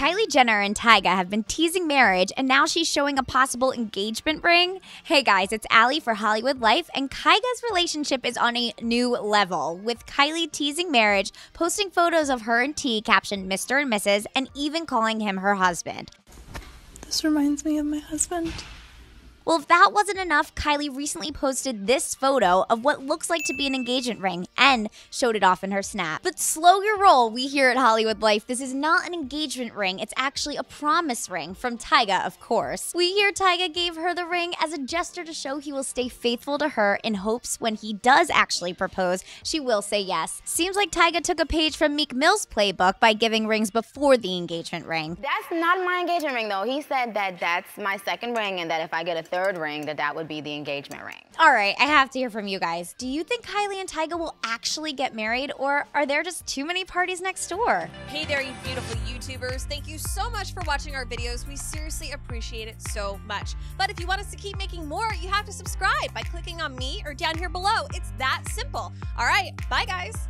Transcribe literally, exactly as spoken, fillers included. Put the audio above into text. Kylie Jenner and Tyga have been teasing marriage, and now she's showing a possible engagement ring. Hey guys, it's Allie for Hollywood Life, and Tyga's relationship is on a new level, with Kylie teasing marriage, posting photos of her and T captioned Mister and Missus, and even calling him her husband. This reminds me of my husband. Well, if that wasn't enough, Kylie recently posted this photo of what looks like to be an engagement ring and showed it off in her snap. But slow your roll, we here at Hollywood Life. This is not an engagement ring. It's actually a promise ring from Tyga, of course. We here Tyga gave her the ring as a gesture to show he will stay faithful to her in hopes when he does actually propose, she will say yes. Seems like Tyga took a page from Meek Mill's playbook by giving rings before the engagement ring. That's not my engagement ring, though. He said that that's my second ring and that if I get a third ring that that would be the engagement ring. All right, I have to hear from you guys. Do you think Kylie and Tyga will actually get married, or are there just too many parties next door? Hey there, you beautiful YouTubers. Thank you so much for watching our videos. We seriously appreciate it so much. But if you want us to keep making more, you have to subscribe by clicking on me or down here below. It's that simple. All right, bye guys.